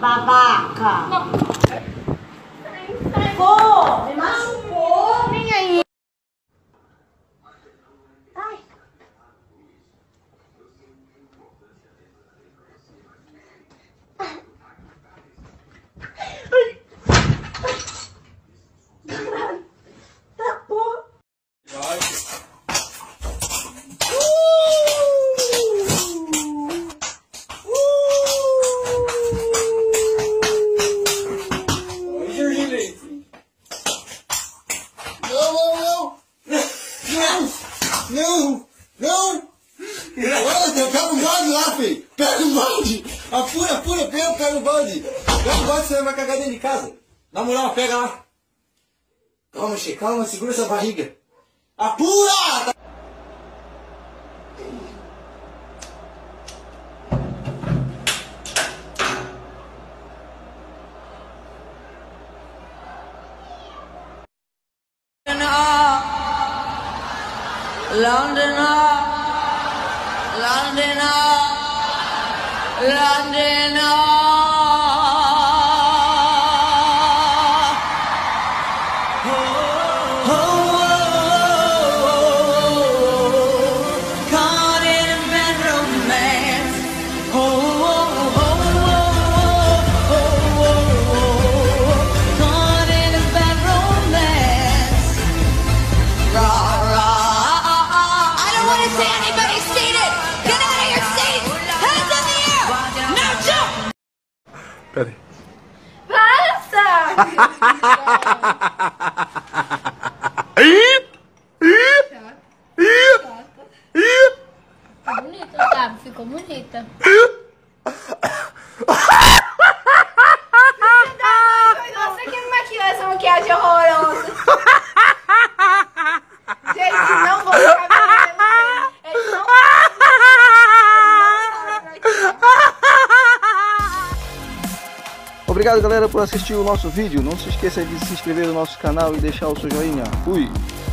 Babaca! Não! Pô! Me machucou! Vem aí! Ai! Tá porra! Não! Não! Eu pego o balde lá, filho! Pega o balde! Apura, pega o balde! Pega o balde, você vai cagar dentro de casa! Na moral, pega lá! Calma, che, calma, segura essa barriga! Apura! Londoner, Londoner, Londoner. Oh, oh, oh, oh. Caught in a bad romance. Oh, oh, oh, oh, oh, oh, oh. Caught in a bad romance. Rah, rah. Is anybody seated? Get out of your seats! Hands in the air! No jump! Peraí. Passa! Ficou bonita, sabe? Ficou bonita. Nossa, que maquiou essa maquiagem horrorosa. Gente, não vou ficar. Obrigado, galera, por assistir o nosso vídeo. Não se esqueça de se inscrever no nosso canal e deixar o seu joinha. Fui!